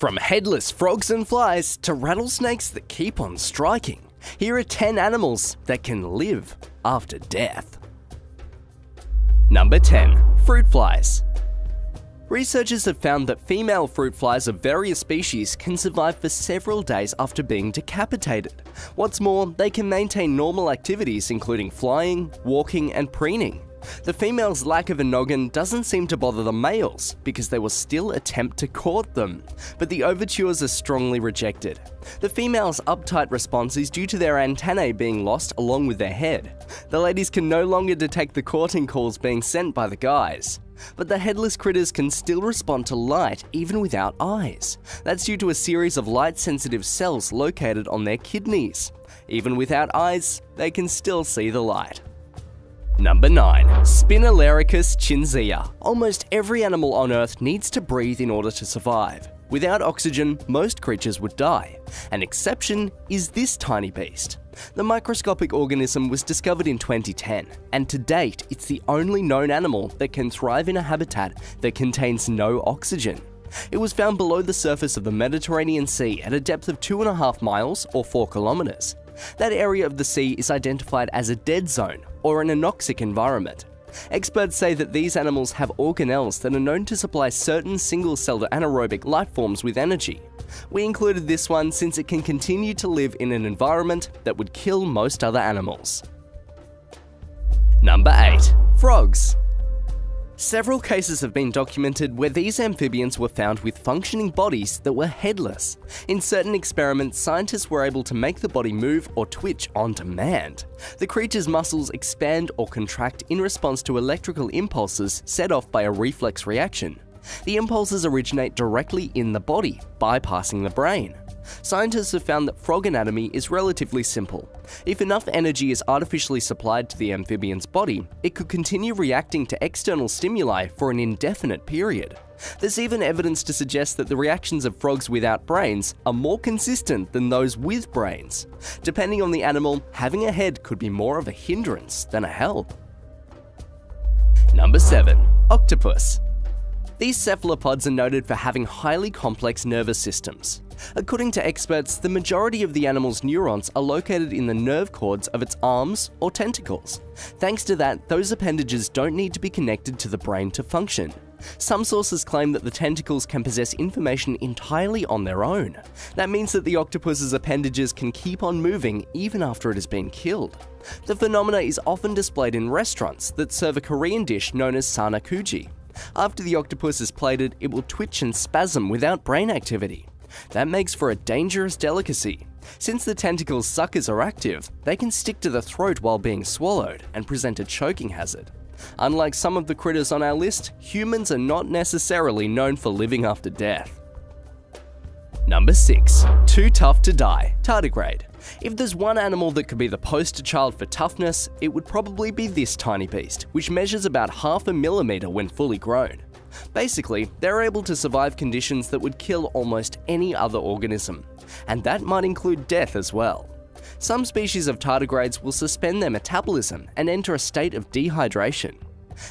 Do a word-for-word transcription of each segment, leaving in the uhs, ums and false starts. From headless frogs and flies to rattlesnakes that keep on striking, here are ten animals that can live after death. Number ten. Fruit flies. Researchers have found that female fruit flies of various species can survive for several days after being decapitated. What's more, they can maintain normal activities including flying, walking and preening. The female's lack of a noggin doesn't seem to bother the males because they will still attempt to court them, but the overtures are strongly rejected. The female's uptight response is due to their antennae being lost along with their head. The ladies can no longer detect the courting calls being sent by the guys. But the headless critters can still respond to light even without eyes. That's due to a series of light-sensitive cells located on their kidneys. Even without eyes, they can still see the light. Number nine. Spinoloricus cinziae. Almost every animal on Earth needs to breathe in order to survive. Without oxygen, most creatures would die. An exception is this tiny beast. The microscopic organism was discovered in twenty ten, and to date, it's the only known animal that can thrive in a habitat that contains no oxygen. It was found below the surface of the Mediterranean Sea at a depth of two and a half miles or four kilometers. That area of the sea is identified as a dead zone or an anoxic environment. Experts say that these animals have organelles that are known to supply certain single-celled anaerobic life forms with energy. We included this one since it can continue to live in an environment that would kill most other animals. Number eight. Frogs. Several cases have been documented where these amphibians were found with functioning bodies that were headless. In certain experiments, scientists were able to make the body move or twitch on demand. The creature's muscles expand or contract in response to electrical impulses set off by a reflex reaction. The impulses originate directly in the body, bypassing the brain. Scientists have found that frog anatomy is relatively simple. If enough energy is artificially supplied to the amphibian's body, it could continue reacting to external stimuli for an indefinite period. There's even evidence to suggest that the reactions of frogs without brains are more consistent than those with brains. Depending on the animal, having a head could be more of a hindrance than a help. Number seven. Octopus. These cephalopods are noted for having highly complex nervous systems. According to experts, the majority of the animal's neurons are located in the nerve cords of its arms or tentacles. Thanks to that, those appendages don't need to be connected to the brain to function. Some sources claim that the tentacles can possess information entirely on their own. That means that the octopus's appendages can keep on moving even after it has been killed. The phenomena is often displayed in restaurants that serve a Korean dish known as sanakuji. After the octopus is plated, it will twitch and spasm without brain activity. That makes for a dangerous delicacy. Since the tentacle's suckers are active, they can stick to the throat while being swallowed and present a choking hazard. Unlike some of the critters on our list, humans are not necessarily known for living after death. Number six. Too tough to die. Tardigrade. If there's one animal that could be the poster child for toughness, it would probably be this tiny beast, which measures about half a millimeter when fully grown. Basically, they're able to survive conditions that would kill almost any other organism, and that might include death as well. Some species of tardigrades will suspend their metabolism and enter a state of dehydration.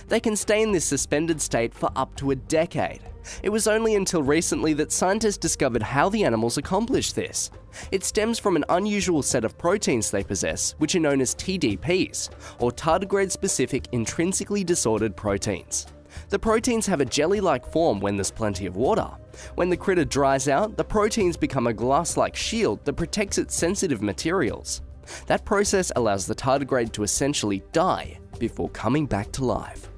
They can stay in this suspended state for up to a decade. It was only until recently that scientists discovered how the animals accomplished this. It stems from an unusual set of proteins they possess, which are known as T D Ps, or Tardigrade Specific Intrinsically Disordered Proteins. The proteins have a jelly-like form when there's plenty of water. When the critter dries out, the proteins become a glass-like shield that protects its sensitive materials. That process allows the tardigrade to essentially die before coming back to life.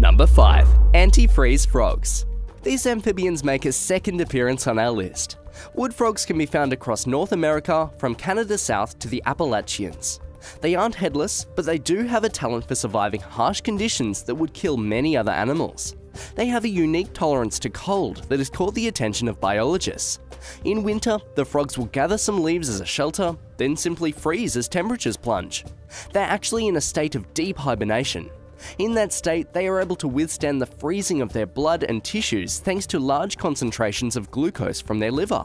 Number five. Antifreeze frogs. These amphibians make a second appearance on our list. Wood frogs can be found across North America, from Canada south to the Appalachians. They aren't headless, but they do have a talent for surviving harsh conditions that would kill many other animals. They have a unique tolerance to cold that has caught the attention of biologists. In winter, the frogs will gather some leaves as a shelter, then simply freeze as temperatures plunge. They're actually in a state of deep hibernation. In that state, they are able to withstand the freezing of their blood and tissues thanks to large concentrations of glucose from their liver.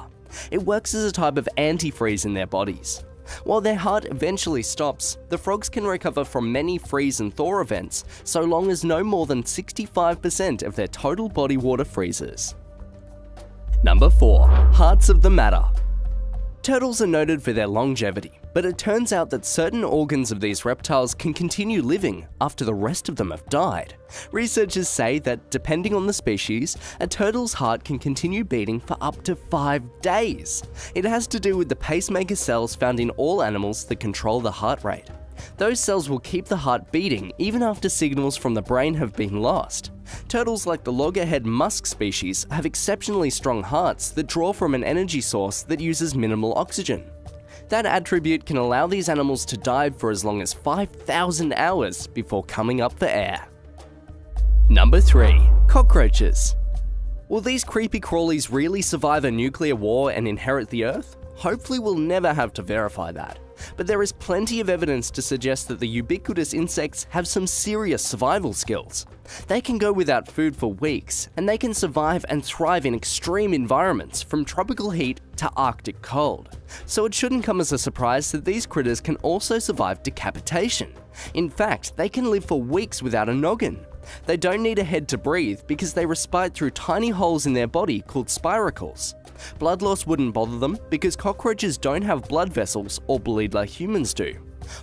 It works as a type of antifreeze in their bodies. While their heart eventually stops, the frogs can recover from many freeze and thaw events so long as no more than sixty-five percent of their total body water freezes. Number four. Hearts of the matter. Turtles are noted for their longevity, but it turns out that certain organs of these reptiles can continue living after the rest of them have died. Researchers say that, depending on the species, a turtle's heart can continue beating for up to five days. It has to do with the pacemaker cells found in all animals that control the heart rate. Those cells will keep the heart beating even after signals from the brain have been lost. Turtles like the loggerhead musk species have exceptionally strong hearts that draw from an energy source that uses minimal oxygen. That attribute can allow these animals to dive for as long as five thousand hours before coming up for air. Number three. Cockroaches. Will these creepy crawlies really survive a nuclear war and inherit the Earth? Hopefully we'll never have to verify that. But there is plenty of evidence to suggest that the ubiquitous insects have some serious survival skills. They can go without food for weeks, and they can survive and thrive in extreme environments from tropical heat to Arctic cold. So it shouldn't come as a surprise that these critters can also survive decapitation. In fact, they can live for weeks without a noggin. They don't need a head to breathe because they respire through tiny holes in their body called spiracles. Blood loss wouldn't bother them because cockroaches don't have blood vessels or bleed like humans do.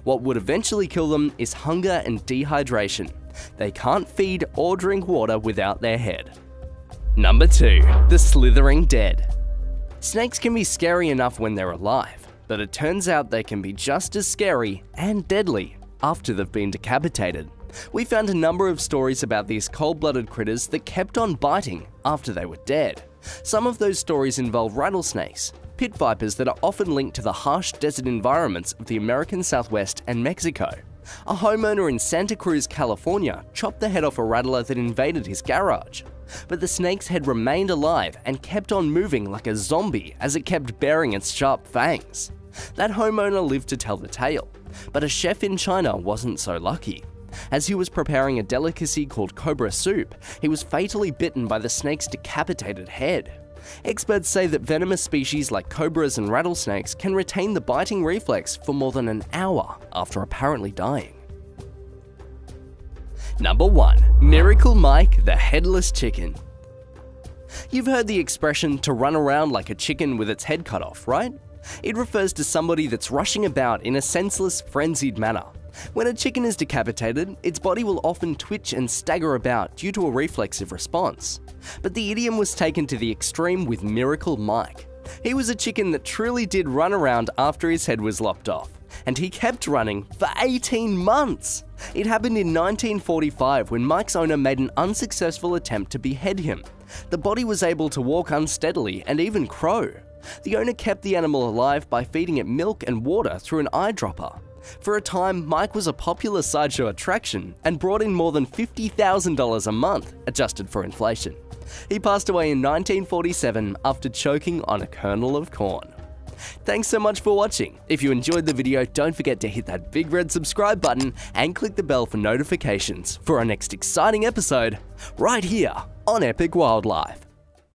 What would eventually kill them is hunger and dehydration. They can't feed or drink water without their head. Number two. The slithering dead. Snakes can be scary enough when they're alive, but it turns out they can be just as scary and deadly after they've been decapitated. We found a number of stories about these cold-blooded critters that kept on biting after they were dead. Some of those stories involve rattlesnakes, pit vipers that are often linked to the harsh desert environments of the American Southwest and Mexico. A homeowner in Santa Cruz, California, chopped the head off a rattler that invaded his garage. But the snake's head remained alive and kept on moving like a zombie as it kept baring its sharp fangs. That homeowner lived to tell the tale, but a chef in China wasn't so lucky. As he was preparing a delicacy called cobra soup, he was fatally bitten by the snake's decapitated head. Experts say that venomous species like cobras and rattlesnakes can retain the biting reflex for more than an hour after apparently dying. Number one. Miracle Mike, the headless chicken. You've heard the expression to run around like a chicken with its head cut off, right? It refers to somebody that's rushing about in a senseless, frenzied manner. When a chicken is decapitated, its body will often twitch and stagger about due to a reflexive response. But the idiom was taken to the extreme with Miracle Mike. He was a chicken that truly did run around after his head was lopped off, and he kept running for eighteen months! It happened in nineteen forty-five when Mike's owner made an unsuccessful attempt to behead him. The body was able to walk unsteadily and even crow. The owner kept the animal alive by feeding it milk and water through an eyedropper. For a time, Mike was a popular sideshow attraction and brought in more than fifty thousand dollars a month, adjusted for inflation. He passed away in nineteen forty-seven after choking on a kernel of corn. Thanks so much for watching. If you enjoyed the video, don't forget to hit that big red subscribe button and click the bell for notifications for our next exciting episode right here on Epic Wildlife.